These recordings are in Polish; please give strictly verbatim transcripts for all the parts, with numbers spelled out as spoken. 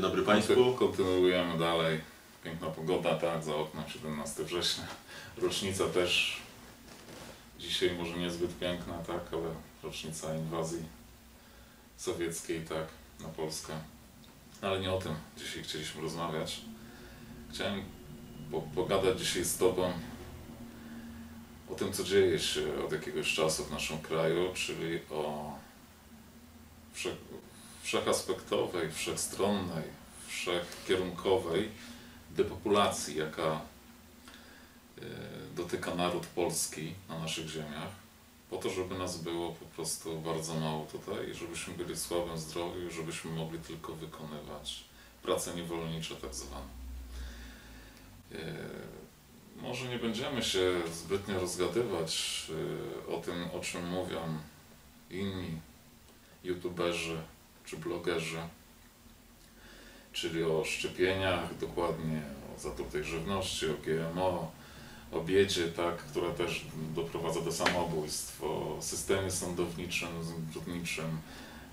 Dzień dobry Państwu. Kontynuujemy dalej. Piękna pogoda, tak, za oknem siedemnastego września. Rocznica też dzisiaj może niezbyt piękna, tak, ale rocznica inwazji sowieckiej, tak, na Polskę. Ale nie o tym dzisiaj chcieliśmy rozmawiać. Chciałem po pogadać dzisiaj z Tobą o tym, co dzieje się od jakiegoś czasu w naszym kraju, czyli o wszechaspektowej, wszechstronnej, wszechkierunkowej depopulacji, jaka dotyka naród polski na naszych ziemiach, po to, żeby nas było po prostu bardzo mało tutaj i żebyśmy byli w słabym zdrowiu i żebyśmy mogli tylko wykonywać prace niewolnicze tak zwane. Może nie będziemy się zbytnio rozgadywać o tym, o czym mówią inni youtuberzy czy blogerzy, czyli o szczepieniach, dokładnie o zatrutej żywności, o G M O, o biedzie, tak, która też doprowadza do samobójstw, o systemie sądowniczym, zbrodniczym,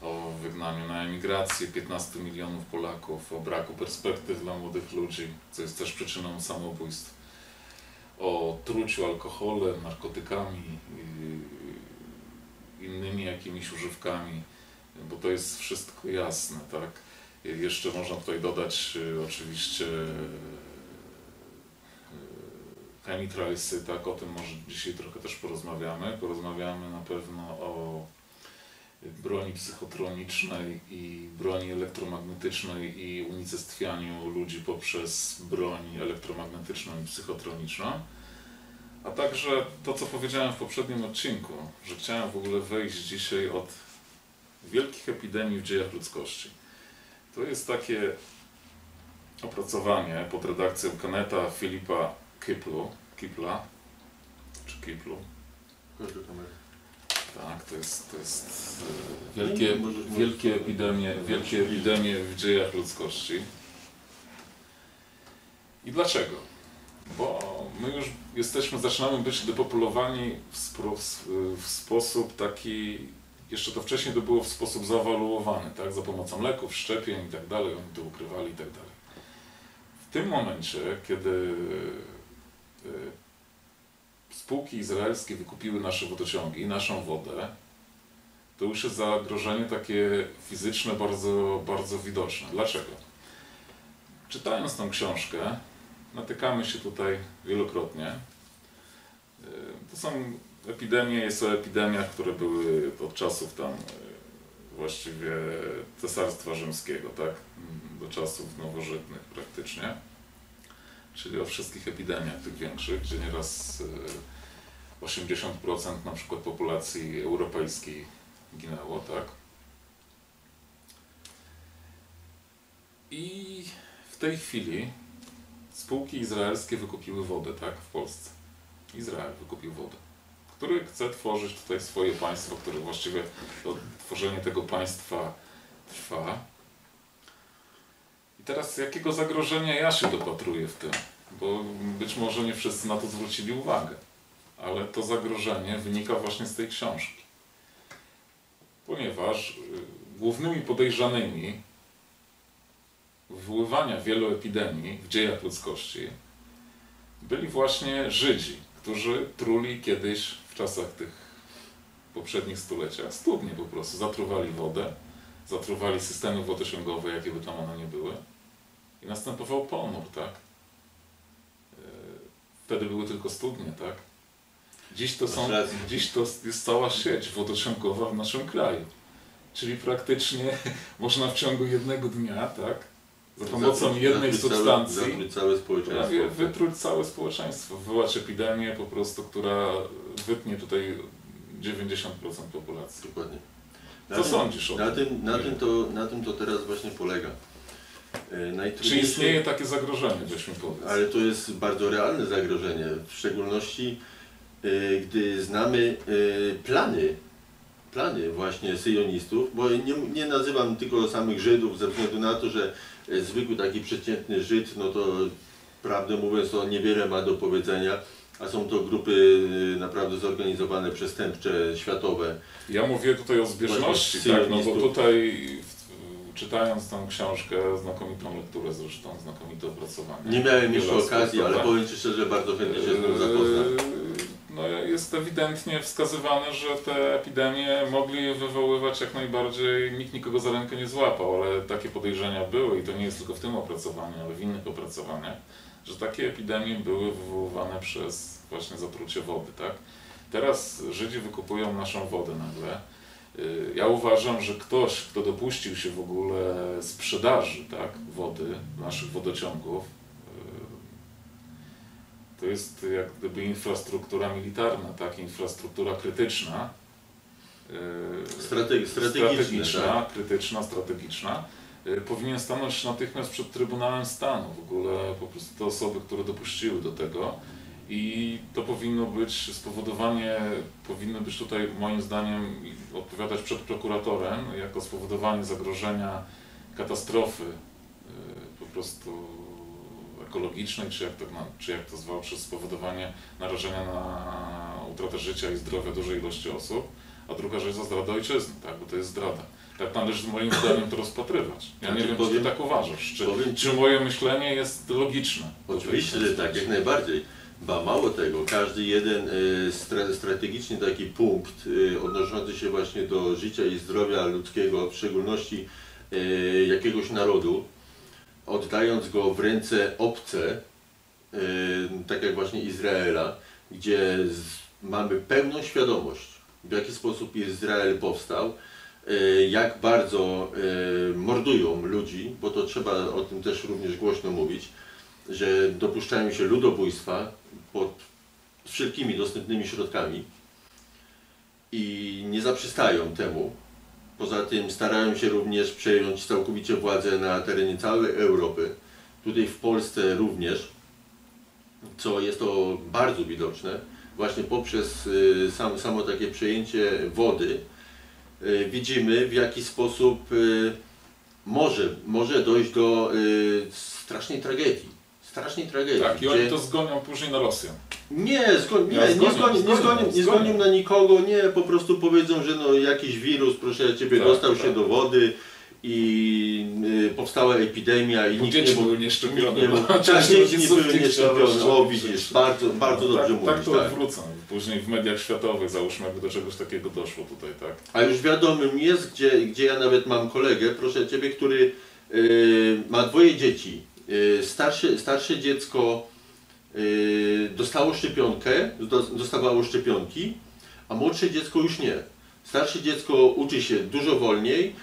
o wygnaniu na emigrację piętnastu milionów Polaków, o braku perspektyw dla młodych ludzi, co jest też przyczyną samobójstw, o truciu alkoholem, narkotykami, innymi jakimiś używkami, bo to jest wszystko jasne, tak? Jeszcze można tutaj dodać oczywiście chemitralsy, tak? O tym może dzisiaj trochę też porozmawiamy. Porozmawiamy na pewno o broni psychotronicznej i broni elektromagnetycznej i unicestwianiu ludzi poprzez broń elektromagnetyczną i psychotroniczną. A także to, co powiedziałem w poprzednim odcinku, że chciałem w ogóle wejść dzisiaj od wielkich epidemii w dziejach ludzkości. To jest takie opracowanie pod redakcją Kenneta Philippa Kiplu, Kipla, czy Kiplu. Tak, to jest, to jest wielkie, wielkie, epidemie, wielkie epidemie w dziejach ludzkości. I dlaczego? Bo my już jesteśmy, zaczynamy być depopulowani w, spro, w sposób taki, jeszcze to wcześniej to było w sposób zawaluowany, tak? Za pomocą leków, szczepień i tak dalej, oni to ukrywali i tak dalej. W tym momencie, kiedy spółki izraelskie wykupiły nasze wodociągi i naszą wodę, to już jest zagrożenie takie fizyczne bardzo, bardzo widoczne. Dlaczego? Czytając tą książkę, natykamy się tutaj wielokrotnie. To są epidemie, są epidemiach, które były od czasów tam właściwie Cesarstwa Rzymskiego, tak? Do czasów nowożytnych praktycznie. Czyli o wszystkich epidemiach tych większych, gdzie nieraz osiemdziesiąt procent na przykład populacji europejskiej ginęło, tak? I w tej chwili spółki izraelskie wykupiły wodę, tak, w Polsce. Izrael wykupił wodę, który chce tworzyć tutaj swoje państwo, które właściwie tworzenie tego państwa trwa. I teraz jakiego zagrożenia ja się dopatruję w tym, bo być może nie wszyscy na to zwrócili uwagę, ale to zagrożenie wynika właśnie z tej książki. Ponieważ głównymi podejrzanymi wywoływania wielu epidemii w dziejach ludzkości byli właśnie Żydzi, którzy truli kiedyś w czasach tych poprzednich stuleciach studnie po prostu, zatruwali wodę, zatruwali systemy wodociągowe, jakie by tam one nie były i następował pomór, tak? Wtedy były tylko studnie, tak? Dziś to, są, dziś to jest cała sieć wodociągowa w naszym kraju, czyli praktycznie można w ciągu jednego dnia, tak? Za pomocą jednej substancji zatruć całe społeczeństwo. Wytruć całe społeczeństwo, wywołać epidemię po prostu, która wytnie tutaj dziewięćdziesiąt procent populacji. Dokładnie. Na Co tym, sądzisz o na tym? Na tym, to, na tym to teraz właśnie polega. Czy istnieje takie zagrożenie, byśmy powiedzieli? Ale to jest bardzo realne zagrożenie, w szczególności gdy znamy plany, plany właśnie syjonistów, bo nie, nie nazywam tylko samych Żydów ze względu na to, że zwykły taki przeciętny Żyd, no to prawdę mówiąc, on niewiele ma do powiedzenia, a są to grupy naprawdę zorganizowane, przestępcze, światowe. Ja mówię tutaj o zbieżności, tak, no bo tutaj czytając tą książkę, znakomitą lekturę zresztą, znakomite opracowanie. Nie miałem jeszcze okazji, ale powiem Ci szczerze, bardzo chętnie się z tym zapoznam. No, jest ewidentnie wskazywane, że te epidemie mogli je wywoływać jak najbardziej, nikt nikogo za rękę nie złapał, ale takie podejrzenia były i to nie jest tylko w tym opracowaniu, ale w innych opracowaniach, że takie epidemie były wywoływane przez właśnie zatrucie wody, tak? Teraz Żydzi wykupują naszą wodę nagle. Ja uważam, że ktoś, kto dopuścił się w ogóle sprzedaży, tak, wody, naszych wodociągów, to jest jak gdyby infrastruktura militarna, tak, infrastruktura krytyczna, Strategi strategiczna, tak? krytyczna, strategiczna, powinien stanąć natychmiast przed Trybunałem Stanu, w ogóle po prostu te osoby, które dopuściły do tego. I to powinno być spowodowanie, powinno być tutaj moim zdaniem odpowiadać przed prokuratorem jako spowodowanie zagrożenia katastrofy po prostu ekologicznej, czy jak to, czy jak to zwał, przez spowodowanie narażenia na utratę życia i zdrowia dużej ilości osób, a druga rzecz za zdradę ojczyzny, tak, bo to jest zdrada. Tak należy moim zdaniem to rozpatrywać. Ja znaczy, nie wiem, powiem, czy ty tak uważasz, czy, powiem, czy moje myślenie jest logiczne. Oczywiście, że tak, jak najbardziej. Ba, mało tego, każdy jeden y, strategiczny taki punkt y, odnoszący się właśnie do życia i zdrowia ludzkiego, w szczególności y, jakiegoś narodu, oddając go w ręce obce, y, tak jak właśnie Izraela, gdzie z, mamy pełną świadomość, w jaki sposób Izrael powstał, y, jak bardzo y, mordują ludzi, bo to trzeba o tym też również głośno mówić, że dopuszczają się ludobójstwa pod wszelkimi dostępnymi środkami i nie zaprzestają temu. Poza tym starają się również przejąć całkowicie władzę na terenie całej Europy, tutaj w Polsce również, co jest to bardzo widoczne, właśnie poprzez sam, samo takie przejęcie wody widzimy, w jaki sposób może, może dojść do strasznej tragedii. Strasznej tragedii. Tak, i oni to zgonią później na Rosję. Nie, zgon, nie, ja zgonię, nie, zgonię, zgonię, nie, zgonię, nie zgonią na nikogo, nie, po prostu powiedzą, że no, jakiś wirus, proszę Ciebie, tak, dostał tak. się do wody i y, powstała epidemia i Bo nikt nie był nieszczepiony. Nie, tak, nikt nie był nieszczepiony, o widzisz, bardzo, bardzo dobrze tak, mówisz. Tak to tak. odwrócą, później w mediach światowych załóżmy, jakby do czegoś takiego doszło tutaj, tak. A już wiadomym jest, gdzie, gdzie ja nawet mam kolegę, proszę Ciebie, który y, ma dwoje dzieci. Starsze, starsze dziecko dostało szczepionkę, dostawało szczepionki, a młodsze dziecko już nie. Starsze dziecko uczy się dużo wolniej,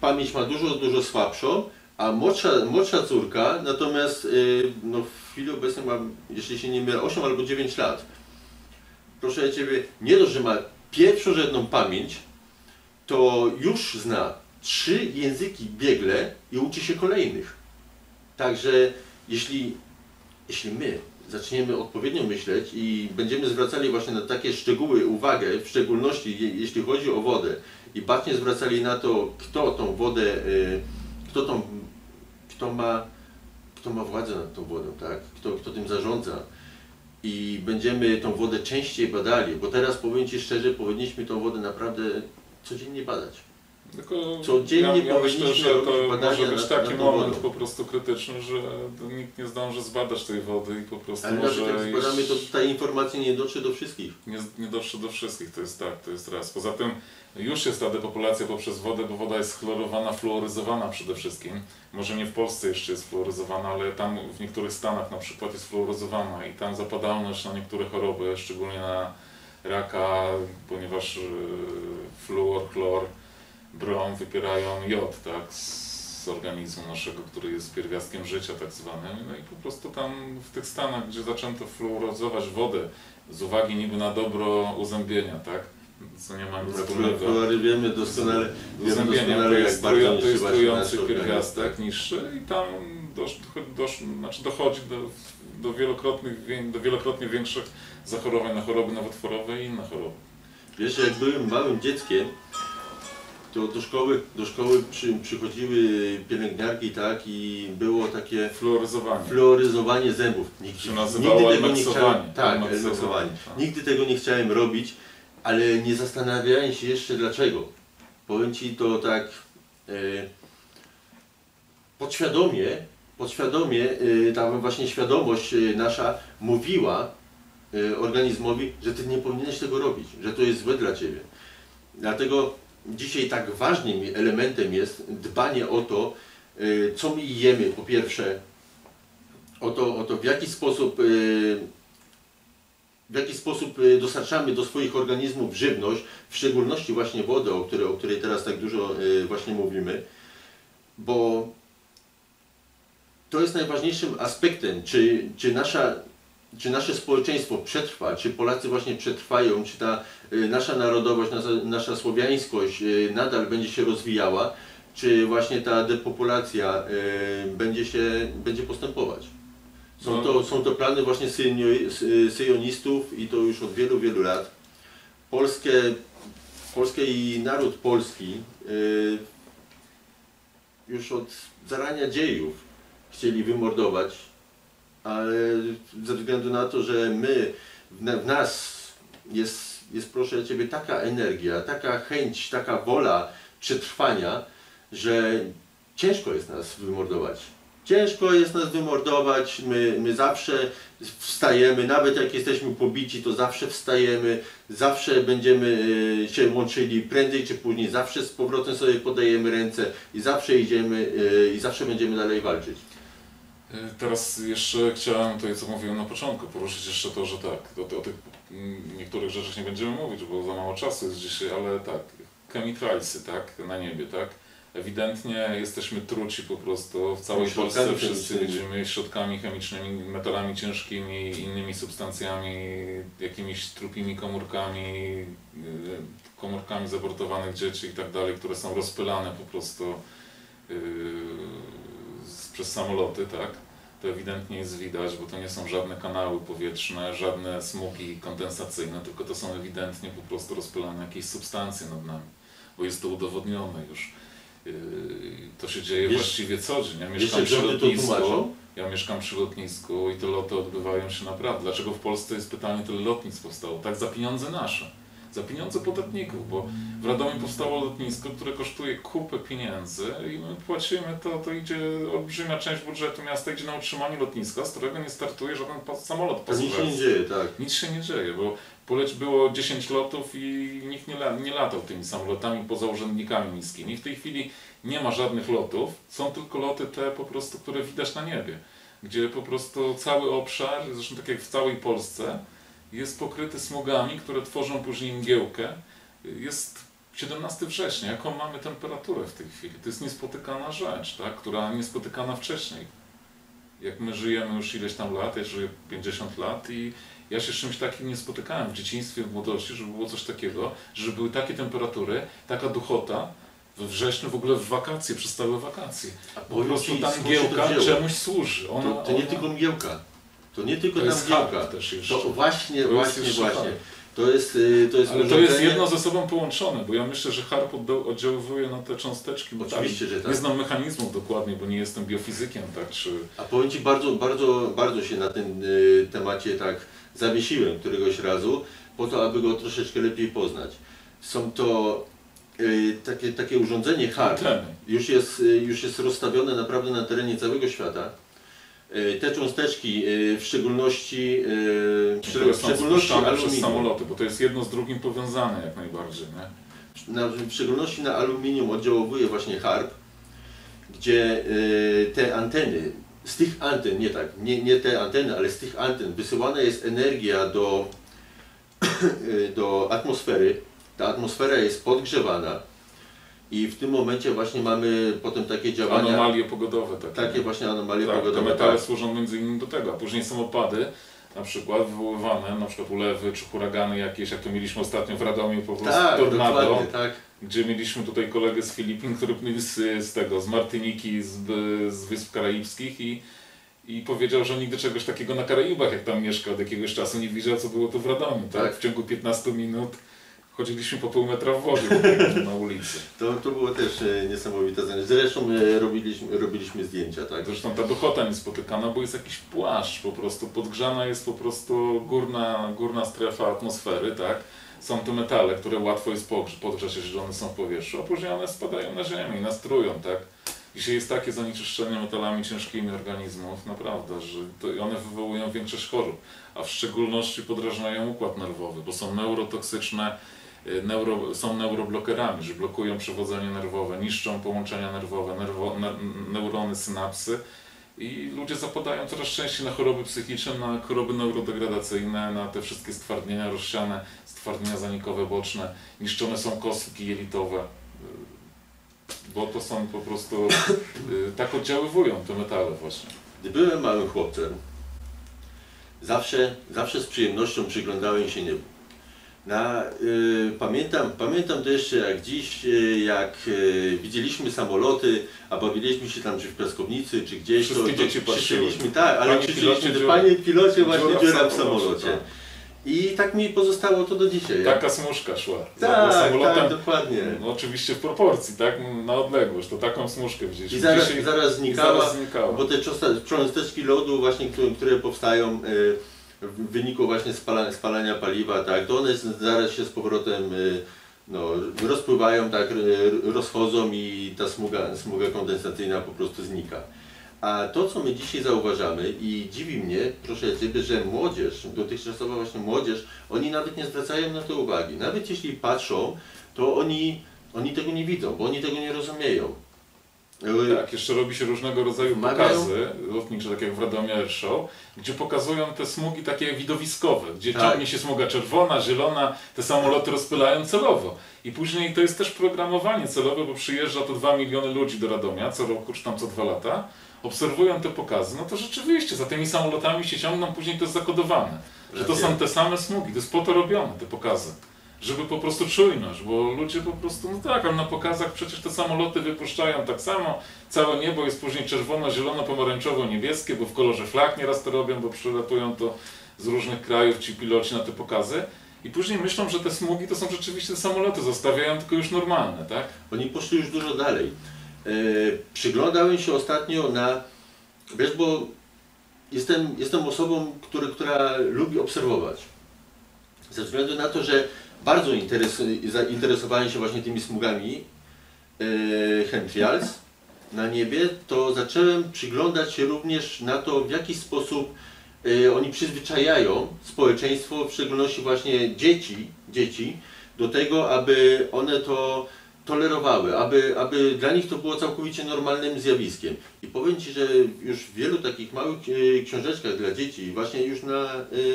pamięć ma dużo, dużo słabszą, a młodsza, młodsza córka natomiast no w chwili obecnej ma, jeśli się nie mylę, osiem albo dziewięć lat. Proszę Ciebie, nie dość, że ma pierwszorzędną pamięć, to już zna trzy języki biegle i uczy się kolejnych. Także jeśli, jeśli my zaczniemy odpowiednio myśleć i będziemy zwracali właśnie na takie szczegóły uwagę, w szczególności jeśli chodzi o wodę i bacznie zwracali na to, kto tą wodę, kto, tą, kto, ma, kto ma władzę nad tą wodą, tak? kto, kto tym zarządza i będziemy tą wodę częściej badali, bo teraz powiem Ci szczerze, powinniśmy tą wodę naprawdę codziennie badać. Tylko ja, ja myślę, że to może być taki moment po prostu krytyczny, że nikt nie zdąży zbadać tej wody i po prostu ale może... Ale jak zbadamy, to ta informacja nie dotrze do wszystkich. Nie, nie dotrze do wszystkich, to jest tak, to jest raz. Poza tym już jest ta depopulacja poprzez wodę, bo woda jest chlorowana, fluoryzowana przede wszystkim. Może nie w Polsce jeszcze jest fluoryzowana, ale tam w niektórych stanach na przykład jest fluoryzowana i tam zapadalność na niektóre choroby, szczególnie na raka, ponieważ fluor, chlor, brom wypierają jod, tak, z organizmu naszego, który jest pierwiastkiem życia tak zwanym. No i po prostu tam w tych stanach, gdzie zaczęto fluoryzować wodę z uwagi niby na dobro uzębienia, tak, co nie ma nic wspólnego. Fluory wiemy doskonale, uzębienia, to jest, to jest trujący pierwiastek niższy i tam dosz, dosz, znaczy dochodzi do, do, wielokrotnych, do wielokrotnie większych zachorowań na choroby nowotworowe i inne choroby. Wiesz, jak byłem małym dzieckiem, to do szkoły, do szkoły przy, przychodziły pielęgniarki, tak, i było takie fluoryzowanie, fluoryzowanie zębów. Nigdy, nigdy tego nie chciałem, tak, elmaksowanie. Nigdy tego nie chciałem robić, ale nie zastanawiałem się jeszcze dlaczego. Powiem Ci to tak, podświadomie, podświadomie ta właśnie świadomość nasza mówiła organizmowi, że ty nie powinieneś tego robić, że to jest złe dla ciebie. Dlatego dzisiaj tak ważnym elementem jest dbanie o to, co my jemy, po pierwsze, o to, o to w jaki sposób, w jaki sposób dostarczamy do swoich organizmów żywność, w szczególności właśnie wodę, o której, o której teraz tak dużo właśnie mówimy, bo to jest najważniejszym aspektem, czy, czy nasza Czy nasze społeczeństwo przetrwa, czy Polacy właśnie przetrwają, czy ta y, nasza narodowość, nasza, nasza słowiańskość y, nadal będzie się rozwijała, czy właśnie ta depopulacja y, będzie się, będzie postępować. Są, no. to, są to plany właśnie syjonistów i to już od wielu, wielu lat. Polskie, Polskę i naród polski y, już od zarania dziejów chcieli wymordować. Ale ze względu na to, że my, w nas jest, jest proszę Ciebie taka energia, taka chęć, taka wola przetrwania, że ciężko jest nas wymordować. Ciężko jest nas wymordować, my, my zawsze wstajemy, nawet jak jesteśmy pobici, to zawsze wstajemy, zawsze będziemy się łączyli prędzej czy później, zawsze z powrotem sobie podajemy ręce i zawsze idziemy i zawsze będziemy dalej walczyć. Teraz jeszcze chciałem tutaj, co mówiłem na początku, poruszyć jeszcze to, że tak, o, o tych niektórych rzeczach nie będziemy mówić, bo za mało czasu jest dzisiaj, ale tak, chemikalsy, tak, na niebie, tak, ewidentnie jesteśmy truci po prostu, w całej Polsce wszyscy widzimy środkami chemicznymi, metalami ciężkimi, innymi substancjami, jakimiś trupimi komórkami, komórkami zabortowanych dzieci i tak dalej, które są rozpylane po prostu yy, przez samoloty, tak? To ewidentnie jest widać, bo to nie są żadne kanały powietrzne, żadne smugi kondensacyjne, tylko to są ewidentnie po prostu rozpylane jakieś substancje nad nami, bo jest to udowodnione już. Yy, to się dzieje wiesz, właściwie co dzień. Ja mieszkam, wiecie, przy lotnisku, ja mieszkam przy lotnisku i te loty odbywają się naprawdę. Dlaczego w Polsce jest pytanie, tyle lotnisk powstało? Tak, za pieniądze nasze, za pieniądze podatników, bo w Radomiu powstało lotnisko, które kosztuje kupę pieniędzy i my płacimy, to, to idzie olbrzymia część budżetu miasta, idzie na utrzymanie lotniska, z którego nie startuje żaden samolot pasażerski. Nic się nie dzieje, tak. Nic się nie dzieje, bo poleć było dziesięć lotów i nikt nie, la, nie latał tymi samolotami poza urzędnikami niskimi. W tej chwili nie ma żadnych lotów, są tylko loty te po prostu, które widać na niebie, gdzie po prostu cały obszar, zresztą tak jak w całej Polsce, jest pokryty smogami, które tworzą później mgiełkę. Jest siedemnastego września, jaką mamy temperaturę w tej chwili. To jest niespotykana rzecz, tak? Która niespotykana wcześniej. Jak my żyjemy już ileś tam lat, ja żyję pięćdziesiąt lat i ja się z czymś takim nie spotykałem w dzieciństwie, w młodości, żeby było coś takiego, że były takie temperatury, taka duchota, we wrześniu, w ogóle w wakacje, przez całe wakacje. A po prostu ta mgiełka czemuś służy. Ona, to, to nie ona... tylko mgiełka. To nie tylko tam mgiełka, też jeszcze. To właśnie, to właśnie, właśnie. Harp. To jest, to jest, ale to jest jedno ze sobą połączone, bo ja myślę, że harp oddziaływuje na te cząsteczki. Bo oczywiście, że tak. Nie znam mechanizmów dokładnie, bo nie jestem biofizykiem, tak? Czy... A powiem Ci, bardzo, bardzo, bardzo się na tym y, temacie tak zawiesiłem któregoś razu, po to, aby go troszeczkę lepiej poznać. Są to y, takie, takie urządzenie harp, już jest, y, już jest rozstawione naprawdę na terenie całego świata. Te cząsteczki, w szczególności, w szczególności przez samoloty, bo to jest jedno z drugim powiązane jak najbardziej. Nie? Na, w szczególności na aluminium oddziałowuje właśnie harp, gdzie te anteny, z tych anten, nie tak, nie, nie te anteny, ale z tych anten wysyłana jest energia do, do atmosfery. Ta atmosfera jest podgrzewana. I w tym momencie właśnie mamy potem takie działania... Anomalie pogodowe. Takie, takie właśnie anomalie tak, pogodowe. Te metale tak. Służą między innymi do tego, a później są opady, na przykład wywoływane, na przykład ulewy czy huragany jakieś, jak to mieliśmy ostatnio w Radomiu, po prostu tak, tornado, tak. Gdzie mieliśmy tutaj kolegę z Filipin, który był z, z tego, z Martyniki, z, z Wysp Karaibskich i, i powiedział, że nigdy czegoś takiego na Karaibach, jak tam mieszka od jakiegoś czasu, nie widział, co było tu w Radomiu, tak? Tak. W ciągu piętnastu minut. Chodziliśmy po pół metra w wodzie na ulicy. To, to było też e, niesamowite zdanie. Zresztą e, robiliśmy, robiliśmy zdjęcia, tak? Zresztą ta duchota niespotykana, bo jest jakiś płaszcz po prostu, podgrzana jest po prostu górna, górna strefa atmosfery, tak? są to metale, które łatwo jest podgrzać, jeżeli one są w powietrzu, a później one spadają na ziemię i nas trują, tak? Dzisiaj jest takie zanieczyszczenie metalami ciężkimi organizmów, naprawdę, że to one wywołują większość chorób, a w szczególności podrażniają układ nerwowy, bo są neurotoksyczne, neuro, są neuroblokerami, że blokują przewodzenie nerwowe, niszczą połączenia nerwowe, nerwo, ne, neurony, synapsy i ludzie zapadają coraz częściej na choroby psychiczne, na choroby neurodegradacyjne, na te wszystkie stwardnienia rozsiane, stwardnienia zanikowe boczne, niszczone są kostki jelitowe. Bo to są po prostu, tak oddziaływują te metale właśnie. Gdy byłem małym chłopcem, zawsze, zawsze z przyjemnością przyglądałem się niebu. Na, y, pamiętam, pamiętam to jeszcze jak dziś, y, jak y, widzieliśmy samoloty, a bawiliśmy się tam czy w piaskownicy, czy gdzieś. Wszystkie to, dzieci to krzyczeliśmy, tak, ale panie krzyczeliśmy, że panie pilocie, właśnie dziura w samolocie. Tak. I tak mi pozostało to do dzisiaj. Taka smużka szła. Tak, samolotem, tak, dokładnie. No, oczywiście w proporcji, tak? Na odległość, to taką smużkę widzieliśmy. I zaraz, dzisiaj, zaraz, znikała, i zaraz znikała, bo te cząsteczki lodu właśnie, które, które powstają y, w wyniku właśnie spalania, spalania paliwa, tak? To one zaraz się z powrotem y, no, rozpływają, tak? Rozchodzą i ta smuga, smuga kondensacyjna po prostu znika. A to, co my dzisiaj zauważamy i dziwi mnie, proszę Ciebie, że młodzież, dotychczasowa właśnie młodzież, oni nawet nie zwracają na to uwagi. Nawet jeśli patrzą, to oni, oni tego nie widzą, bo oni tego nie rozumieją. Tak, jeszcze robi się różnego rodzaju pokazy lotnicze, tak jak w Radomiu Air Show, gdzie pokazują te smugi takie widowiskowe, gdzie tak. Ciągnie się smuga czerwona, zielona, te samoloty rozpylają celowo. I później to jest też programowanie celowe, bo przyjeżdża to dwa miliony ludzi do Radomia co roku, czy tam co dwa lata. Obserwują te pokazy, no to rzeczywiście za tymi samolotami się ciągną, później to jest zakodowane. Że to są te same smugi, to jest po to robione te pokazy. Żeby po prostu czujność, bo ludzie po prostu, no tak, ale na pokazach przecież te samoloty wypuszczają tak samo, całe niebo jest później czerwono, zielono, pomarańczowo, niebieskie, bo w kolorze flag nieraz to robią, bo przylatują to z różnych krajów ci piloci na te pokazy. I później myślą, że te smugi to są rzeczywiście samoloty, zostawiają tylko już normalne, tak? Oni poszli już dużo dalej. Yy, przyglądałem się ostatnio na, wiesz, bo jestem, jestem osobą, który, która lubi obserwować. Ze względu na to, że bardzo interes, zainteresowałem się właśnie tymi smugami yy, chemtrails na niebie, to zacząłem przyglądać się również na to, w jaki sposób yy, oni przyzwyczajają społeczeństwo, w szczególności właśnie dzieci, dzieci do tego, aby one to tolerowały, aby, aby dla nich to było całkowicie normalnym zjawiskiem. I powiem Ci, że już w wielu takich małych książeczkach dla dzieci, właśnie już na,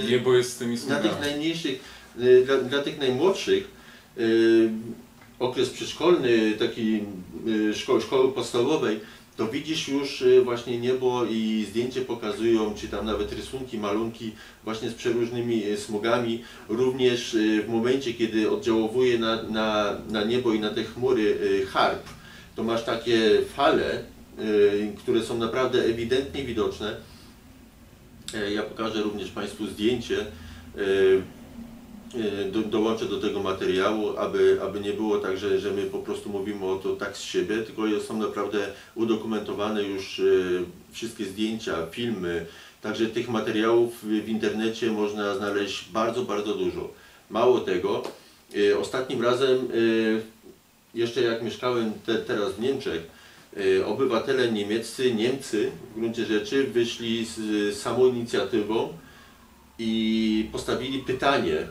niebo jest z tymi smugami, na tych najmniejszych, dla, dla tych najmłodszych, okres przedszkolny, taki szko, szkoły podstawowej, to widzisz już właśnie niebo i zdjęcie pokazują, czy tam nawet rysunki, malunki właśnie z przeróżnymi smugami. Również w momencie, kiedy oddziałowuje na, na, na niebo i na te chmury harp, to masz takie fale, które są naprawdę ewidentnie widoczne. Ja pokażę również Państwu zdjęcie, do, dołączę do tego materiału, aby, aby nie było tak, że, że my po prostu mówimy o to tak z siebie, tylko są naprawdę udokumentowane już y, wszystkie zdjęcia, filmy, także tych materiałów w internecie można znaleźć bardzo, bardzo dużo. Mało tego, y, ostatnim razem, y, jeszcze jak mieszkałem te, teraz w Niemczech, y, obywatele niemieccy, Niemcy w gruncie rzeczy wyszli z, z samą inicjatywą i postawili pytanie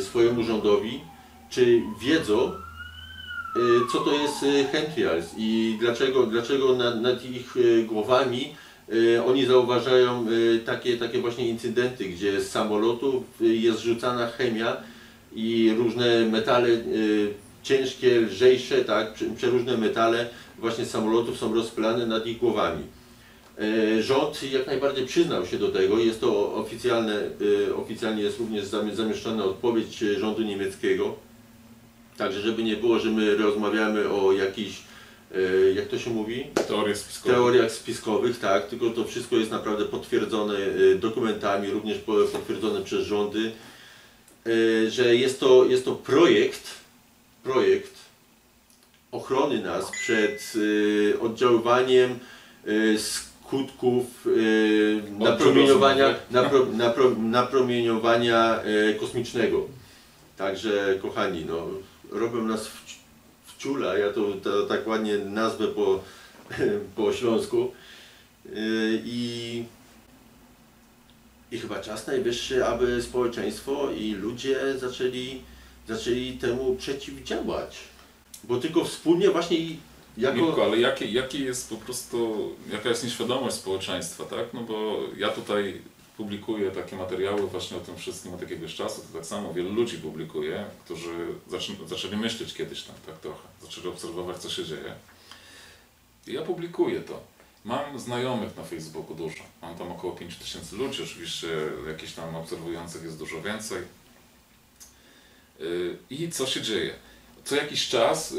swojemu rządowi, czy wiedzą, co to jest chemtrails i dlaczego, dlaczego nad, nad ich głowami oni zauważają takie, takie właśnie incydenty, gdzie z samolotów jest rzucana chemia i różne metale ciężkie, lżejsze, tak, przeróżne metale właśnie z samolotów są rozpylane nad ich głowami. Rząd jak najbardziej przyznał się do tego, jest to oficjalne, oficjalnie jest również zamieszczona odpowiedź rządu niemieckiego. Także żeby nie było, że my rozmawiamy o jakichś, jak to się mówi? Teoriach spiskowych. Teoriach spiskowych, tak, tylko to wszystko jest naprawdę potwierdzone dokumentami, również potwierdzone przez rządy, że jest to, jest to projekt, projekt ochrony nas przed oddziaływaniem skutków yy, napromieniowania, napro, napro, napromieniowania yy, kosmicznego. Także kochani, no, robią nas w, w ciula, ja to, to tak ładnie nazwę po, po śląsku. I, I chyba czas najwyższy, aby społeczeństwo i ludzie zaczęli, zaczęli temu przeciwdziałać. Bo tylko wspólnie właśnie jako... Mirko, ale jaki, jaki jest po prostu, jaka jest nieświadomość społeczeństwa, tak? No bo ja tutaj publikuję takie materiały właśnie o tym wszystkim od jakiegoś czasu, to tak samo wielu ludzi publikuje, którzy zaczę, zaczęli myśleć kiedyś tam, tak trochę, zaczęli obserwować, co się dzieje. I ja publikuję to. Mam znajomych na Facebooku dużo, mam tam około pięć tysięcy ludzi, oczywiście jakichś tam obserwujących jest dużo więcej. I co się dzieje? Co jakiś czas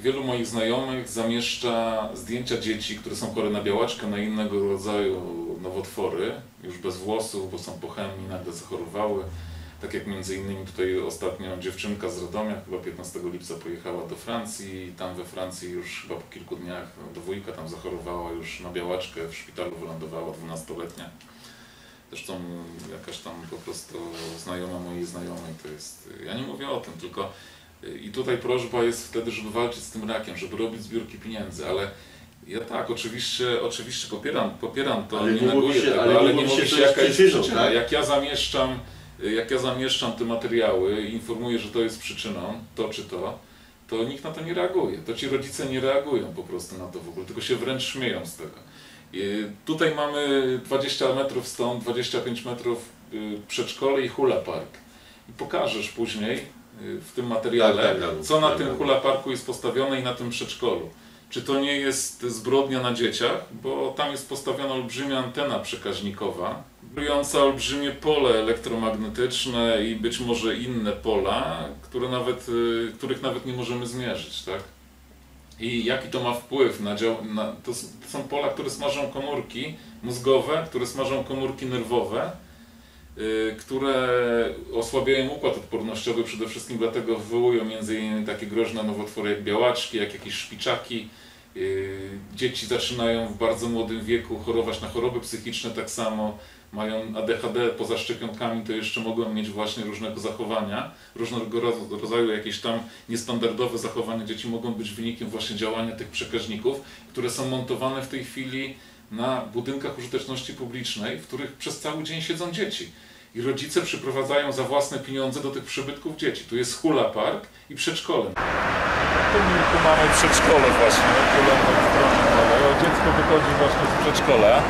wielu moich znajomych zamieszcza zdjęcia dzieci, które są chore na białaczkę, na innego rodzaju nowotwory, już bez włosów, bo są pochemni, nagle zachorowały. Tak jak między innymi tutaj ostatnio dziewczynka z Radomia, chyba piętnastego lipca pojechała do Francji i tam we Francji już chyba po kilku dniach dwójka tam zachorowała już na białaczkę, w szpitalu wylądowała dwunastoletnia. Zresztą jakaś tam po prostu znajoma mojej znajomej to jest... Ja nie mówię o tym, tylko... I tutaj prośba jest wtedy, żeby walczyć z tym rakiem, żeby robić zbiórki pieniędzy, ale... Ja tak, oczywiście, oczywiście popieram, popieram to, ale nie neguję tego, ale, ale nie mówi się jaka jest przyczyna. Tak? Jak ja zamieszczam... Jak ja zamieszczam te materiały i informuję, że to jest przyczyną, to czy to, to nikt na to nie reaguje. To ci rodzice nie reagują po prostu na to w ogóle, tylko się wręcz śmieją z tego. I tutaj mamy dwadzieścia metrów stąd, dwadzieścia pięć metrów przedszkole i hula park. I pokażesz później w tym materiale, tak, tak, tak, co na tak, tym tak. hula parku jest postawione i na tym przedszkolu. Czy to nie jest zbrodnia na dzieciach, bo tam jest postawiona olbrzymia antena przekaźnikowa, kryjąca olbrzymie pole elektromagnetyczne i być może inne pola, które nawet, których nawet nie możemy zmierzyć, tak? I jaki to ma wpływ na dział... Na, to są pola, które smażą komórki mózgowe, które smażą komórki nerwowe, yy, które osłabiają układ odpornościowy przede wszystkim, dlatego wywołują między innymi takie groźne nowotwory jak białaczki, jak jakieś szpiczaki. Dzieci zaczynają w bardzo młodym wieku chorować na choroby psychiczne, tak samo mają A D H D, poza szczepionkami to jeszcze mogą mieć właśnie różnego zachowania, różnego rodzaju jakieś tam niestandardowe zachowania dzieci mogą być wynikiem właśnie działania tych przekaźników, które są montowane w tej chwili na budynkach użyteczności publicznej, w których przez cały dzień siedzą dzieci. I rodzice przyprowadzają za własne pieniądze do tych przybytków dzieci. Tu jest hula park i przedszkole. Tu mamy przedszkole właśnie, dziecko wychodzi właśnie z przedszkola.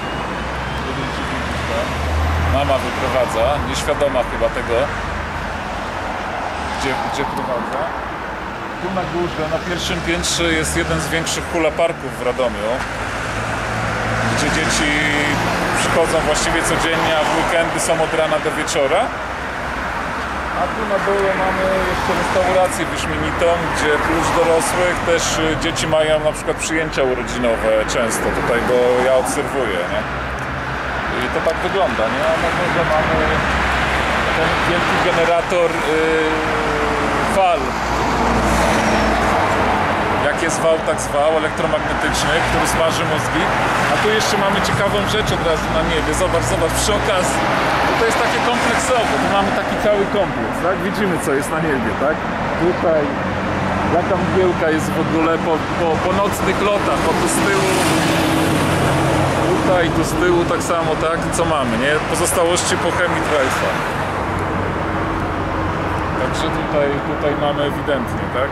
Mama wyprowadza, nieświadoma chyba tego, gdzie, gdzie prowadza. Tu na górze, na pierwszym piętrze jest jeden z większych hula parków w Radomiu, gdzie dzieci przychodzą właściwie codziennie, a w weekendy są od rana do wieczora. A tu na dole mamy jeszcze restaurację wyśmienitą, gdzie oprócz dorosłych też dzieci mają na przykład przyjęcia urodzinowe często tutaj, bo ja obserwuję, nie? I to tak wygląda, nie? A na górze mamy ten wielki generator yy, fal. Jak jest wał, tak zwał, elektromagnetyczny, który smaży mózgi. A tu jeszcze mamy ciekawą rzecz od razu na niebie. Zobacz, zobacz, przy okazji. To jest takie kompleksowe, tu mamy taki cały kompleks, tak? Widzimy, co jest na niebie, tak? Tutaj, jaka mgiełka jest w ogóle po, po, po nocnych lotach, bo tu z tyłu, tutaj, tu z tyłu, tak samo, tak? Co mamy, nie? Pozostałości po chemii Dreyfusa. Także tutaj, tutaj mamy ewidentnie, tak?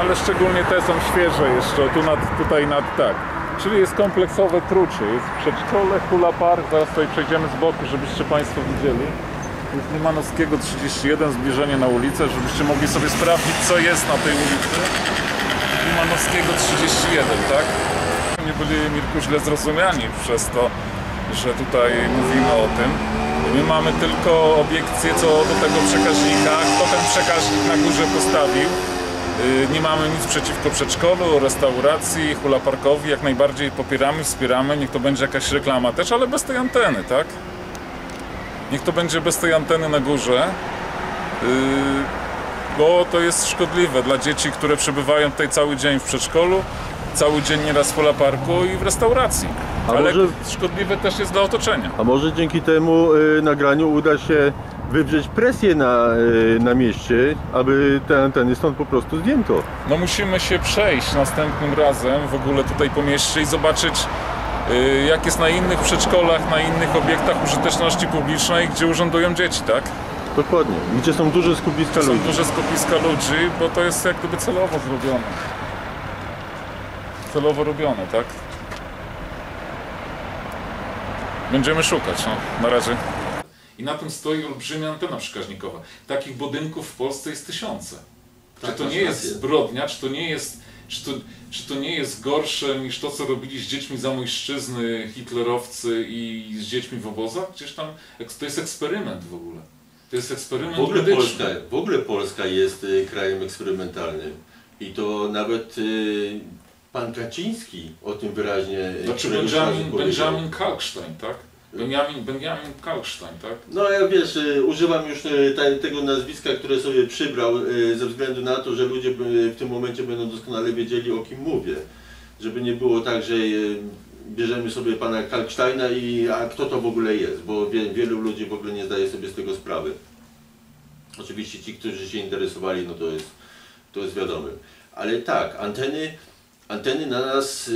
Ale szczególnie te są świeże jeszcze, tu nad, tutaj nad tak. Czyli jest kompleksowe trucie, jest przedszkole, hula park, zaraz tutaj przejdziemy z boku, żebyście Państwo widzieli. Jest Niemanowskiego trzydzieści jeden, zbliżenie na ulicę, żebyście mogli sobie sprawdzić, co jest na tej ulicy. Niemanowskiego trzydzieści jeden, tak? Nie byli, Mirku, źle zrozumiani przez to, że tutaj mówimy o tym. My mamy tylko obiekcję co do tego przekaźnika, kto ten przekaźnik na górze postawił. Nie mamy nic przeciwko przedszkolu, restauracji, hula parkowi, jak najbardziej popieramy, wspieramy, niech to będzie jakaś reklama też, ale bez tej anteny, tak? Niech to będzie bez tej anteny na górze, bo to jest szkodliwe dla dzieci, które przebywają tutaj cały dzień w przedszkolu, cały dzień nieraz w pola parku i w restauracji. A ale może... szkodliwe też jest dla otoczenia. A może dzięki temu y, nagraniu uda się wywrzeć presję na, y, na mieście, aby te anteny stąd po prostu zdjęto. No musimy się przejść następnym razem w ogóle tutaj po mieście i zobaczyć, jak jest na innych przedszkolach, na innych obiektach użyteczności publicznej, gdzie urzędują dzieci, tak? Dokładnie. Gdzie są duże skupiska ludzi. Są duże skupiska ludzi, bo to jest jak gdyby celowo zrobione. Celowo robione, tak? Będziemy szukać, no. Na razie. I na tym stoi olbrzymia antena przekaźnikowa. Takich budynków w Polsce jest tysiące. Czy to nie jest zbrodnia, czy to nie jest... Czy to, czy to nie jest gorsze niż to, co robili z dziećmi zamojszczyzny hitlerowcy i z dziećmi w obozach? Przecież tam to jest eksperyment w ogóle. To jest eksperyment w ogóle medyczny. Polska, w ogóle Polska jest y, krajem eksperymentalnym. I to nawet y, pan Kaczyński o tym wyraźnie... Znaczy Benjamin, Benjamin Kalkstein, tak? Benjamin, Benjamin Kalkstein, tak? No ja wiesz, używam już tego nazwiska, które sobie przybrał ze względu na to, że ludzie w tym momencie będą doskonale wiedzieli, o kim mówię. Żeby nie było tak, że bierzemy sobie pana Kalksteina i a kto to w ogóle jest, bo wielu ludzi w ogóle nie zdaje sobie z tego sprawy. Oczywiście ci, którzy się interesowali, no to jest, to jest wiadome. Ale tak, anteny, anteny na nas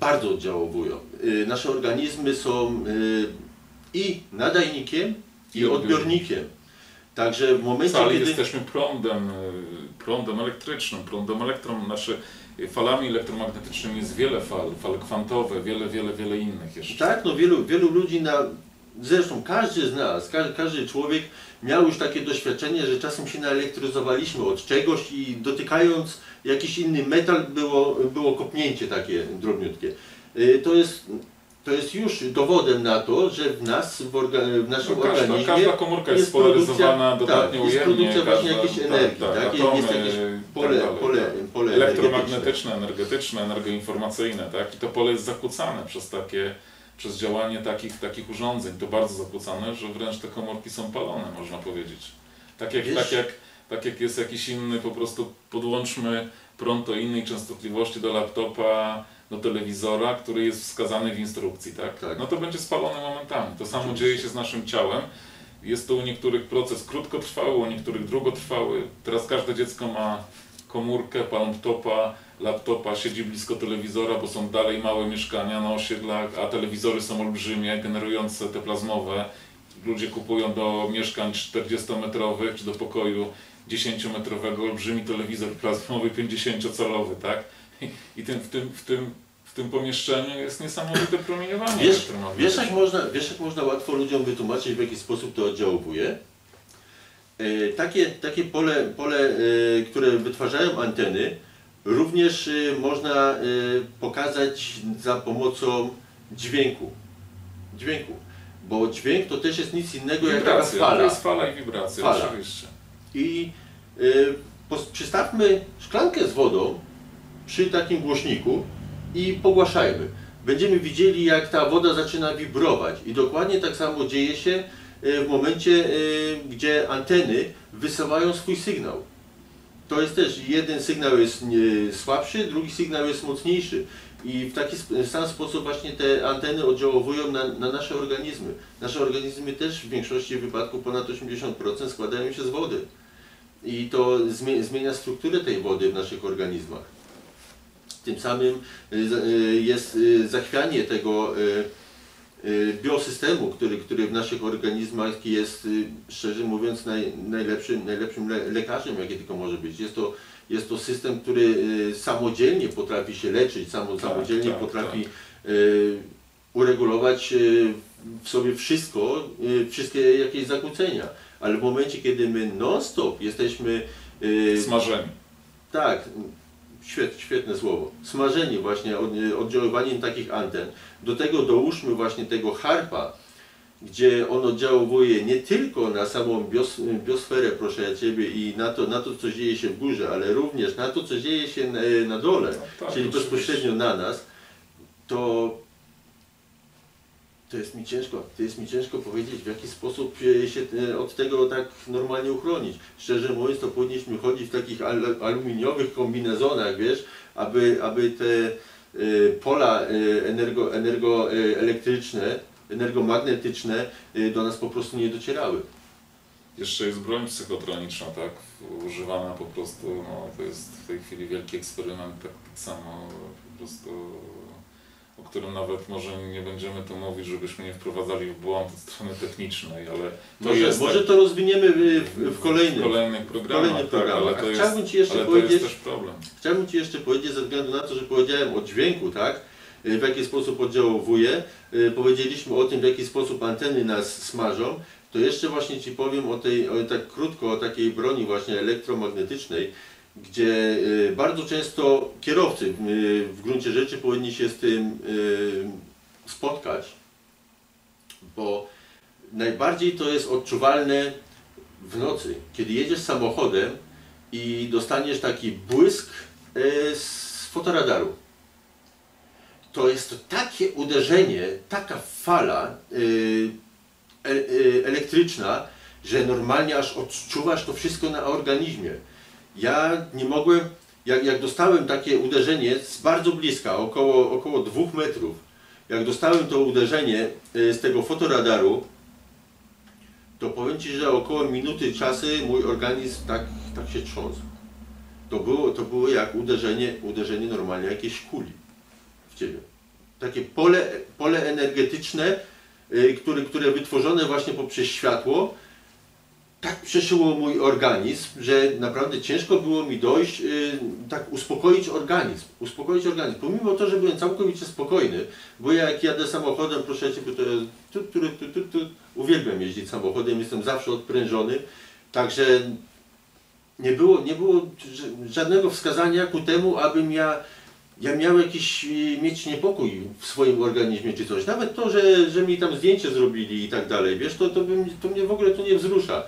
bardzo oddziałowują. Nasze organizmy są i nadajnikiem, i odbiornikiem. Także w momencie, kiedy... jesteśmy prądem, prądem elektrycznym, prądem elektron... Nasze falami elektromagnetycznymi jest wiele fal, fal kwantowe, wiele, wiele, wiele innych jeszcze. Tak, no wielu, wielu ludzi na... Zresztą każdy z nas, każdy, każdy człowiek miał już takie doświadczenie, że czasem się naelektryzowaliśmy od czegoś i dotykając jakiś inny metal było, było kopnięcie takie drobniutkie. To jest, to jest już dowodem na to, że w nas, w, orga, w naszym no każda, organizmie każda komórka jest spolaryzowana, dodatnio tak, jest produkcja właśnie jakiejś energii, tak, tak, atomy, jest jakieś pole, tak dalej, pole, tak. pole elektromagnetyczne, energetyczne, energoinformacyjne, tak? I to pole jest zakłócane przez takie przez działanie takich, takich urządzeń, to bardzo zakłócane, że wręcz te komórki są palone, można powiedzieć. Tak jak, tak jak, tak jak jest jakiś inny, po prostu podłączmy prąd o innej częstotliwości do laptopa, do telewizora, który jest wskazany w instrukcji, tak? Tak. No to będzie spalone momentami. To samo dzieje się z naszym ciałem. Jest to u niektórych proces krótkotrwały, u niektórych długotrwały. Teraz każde dziecko ma komórkę, palmtopa, laptopa, siedzi blisko telewizora, bo są dalej małe mieszkania na osiedlach, a telewizory są olbrzymie, generujące te plazmowe. Ludzie kupują do mieszkań czterdziestometrowych czy do pokoju dziesięciometrowego olbrzymi telewizor plazmowy pięćdziesięciocalowy, tak? I tym, w, tym, w, tym, w tym pomieszczeniu jest niesamowite promieniowanie. Wiesz, wiesz, jak można, wiesz jak można łatwo ludziom wytłumaczyć, w jaki sposób to oddziałuje? Takie, takie pole, pole, które wytwarzają anteny, również można pokazać za pomocą dźwięku. Dźwięku. Bo dźwięk to też jest nic innego wibracja, jak taka fala. To jest fala i wibracja, fala. Oczywiście. I y, przystawmy szklankę z wodą przy takim głośniku i pogłaszajmy. Będziemy widzieli, jak ta woda zaczyna wibrować. I dokładnie tak samo dzieje się w momencie, y, gdzie anteny wysyłają swój sygnał. To jest też, jeden sygnał jest y, słabszy, drugi sygnał jest mocniejszy. I w taki sam sposób właśnie te anteny oddziałowują na, na nasze organizmy. Nasze organizmy też w większości wypadków ponad osiemdziesiąt procent składają się z wody. I to zmienia strukturę tej wody w naszych organizmach. Tym samym jest zachwianie tego biosystemu, który, który w naszych organizmach jest, szczerze mówiąc, naj, najlepszym, najlepszym lekarzem, jaki tylko może być. Jest to, jest to system, który samodzielnie potrafi się leczyć, samo, tak, samodzielnie tak, potrafi tak. uregulować w sobie wszystko, wszystkie jakieś zakłócenia. Ale w momencie, kiedy my non-stop jesteśmy... Smażeni. Tak. Świetne, świetne słowo. Smażenie właśnie, oddziaływaniem takich anten. Do tego dołóżmy właśnie tego harpa, gdzie on oddziałuje nie tylko na samą bios, biosferę, proszę Ciebie, i na to, na to, co dzieje się w górze, ale również na to, co dzieje się na, na dole, no tak, czyli bezpośrednio na nas, to, to, jest mi ciężko, to jest mi ciężko powiedzieć, w jaki sposób się od tego tak normalnie uchronić. Szczerze mówiąc, to powinniśmy chodzić w takich aluminiowych kombinezonach, wiesz, aby, aby te pola energo, energoelektryczne, energomagnetyczne do nas po prostu nie docierały. Jeszcze jest broń psychotroniczna, tak? Używana po prostu, no, to jest w tej chwili wielki eksperyment, tak samo po prostu, o którym nawet może nie będziemy tu mówić, żebyśmy nie wprowadzali w błąd od strony technicznej, ale to może, jest, może tak, to rozwiniemy w, w, kolejnych, w kolejnych programach, w kolejnych programach. Tak, ale to, chciałbym jest, ci jeszcze ale to jest też problem. Chciałbym Ci jeszcze powiedzieć, ze względu na to, że powiedziałem o dźwięku, tak? W jaki sposób oddziałuje, powiedzieliśmy o tym, w jaki sposób anteny nas smażą, to jeszcze właśnie Ci powiem o tej, o, tak krótko, o takiej broni właśnie elektromagnetycznej, gdzie bardzo często kierowcy w gruncie rzeczy powinni się z tym spotkać, bo najbardziej to jest odczuwalne w nocy, kiedy jedziesz samochodem i dostaniesz taki błysk z fotoradaru. To jest to takie uderzenie, taka fala elektryczna, że normalnie aż odczuwasz to wszystko na organizmie. Ja nie mogłem, jak, jak dostałem takie uderzenie z bardzo bliska, około, około dwóch metrów, jak dostałem to uderzenie z tego fotoradaru, to powiem Ci, że około minuty czasy mój organizm tak, tak się trząsł. To było, to było jak uderzenie, uderzenie normalnie jakiejś kuli w Ciebie. Takie pole, pole energetyczne, które, które wytworzone właśnie poprzez światło, tak przeszyło mój organizm, że naprawdę ciężko było mi dojść, yy, tak uspokoić organizm, uspokoić organizm, pomimo to, że byłem całkowicie spokojny, bo ja jak jadę samochodem, proszę Ciebie, to tu, tu, tu, tu, tu, uwielbiam jeździć samochodem, jestem zawsze odprężony, także nie było, nie było żadnego wskazania ku temu, abym ja, ja miał jakiś, mieć niepokój w swoim organizmie czy coś, nawet to, że, że mi tam zdjęcie zrobili i tak dalej, wiesz, to, to, bym, to mnie w ogóle to nie wzrusza.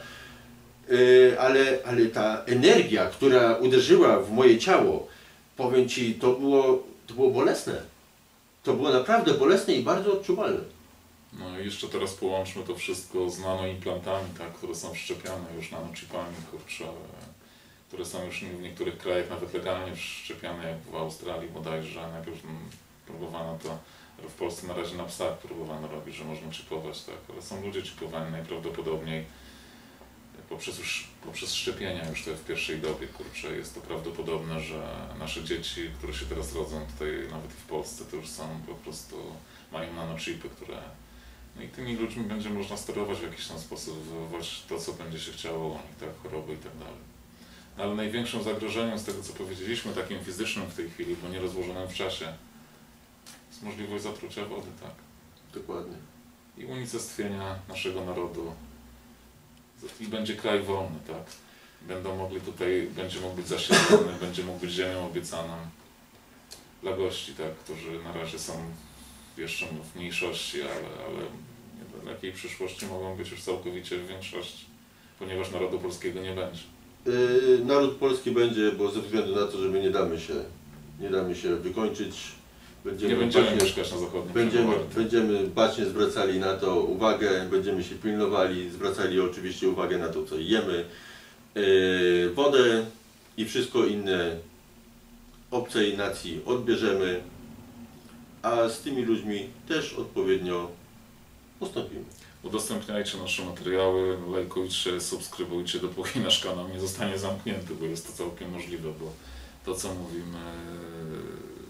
Ale, ale ta energia, która uderzyła w moje ciało, powiem Ci, to było, to było bolesne. To było naprawdę bolesne i bardzo odczuwalne. No i jeszcze teraz połączmy to wszystko z nanoimplantami, tak, które są wszczepiane już nanochipami, kurczę, które są już w niektórych krajach nawet legalnie wszczepiane, jak w Australii bodajże, najpierw próbowano to, w Polsce na razie na psach próbowano robić, że można chipować, tak, ale są ludzie chipowani najprawdopodobniej. Poprzez, już, poprzez szczepienia już to w pierwszej dobie, kurczę, jest to prawdopodobne, że nasze dzieci, które się teraz rodzą tutaj, nawet w Polsce, to już są po prostu, mają nanochipy, które... No i tymi ludźmi będzie można sterować w jakiś tam sposób, wywołać to, co będzie się chciało o nich, tak, choroby i tak dalej. No ale największym zagrożeniem z tego, co powiedzieliśmy, takim fizycznym w tej chwili, bo nierozłożonym w czasie, jest możliwość zatrucia wody, tak? Dokładnie. I unicestwienia naszego narodu. I będzie kraj wolny, tak? Będą mogli tutaj, będzie mógł być zasiedlony, będzie mógł być ziemią obiecaną dla gości, tak? Którzy na razie są jeszcze w mniejszości, ale, ale w takiej przyszłości mogą być już całkowicie w większości, ponieważ narodu polskiego nie będzie. Yy, naród polski będzie, bo ze względu na to, że my nie damy się, nie damy się wykończyć. Będziemy nie będziemy bacznie, mieszkać na zachodnim będziemy, będziemy bacznie zwracali na to uwagę, będziemy się pilnowali, zwracali oczywiście uwagę na to, co jemy, yy, wodę i wszystko inne obcej nacji odbierzemy, a z tymi ludźmi też odpowiednio postąpimy. Udostępniajcie nasze materiały, lajkujcie, subskrybujcie, dopóki nasz kanał nie zostanie zamknięty, bo jest to całkiem możliwe, bo to, co mówimy...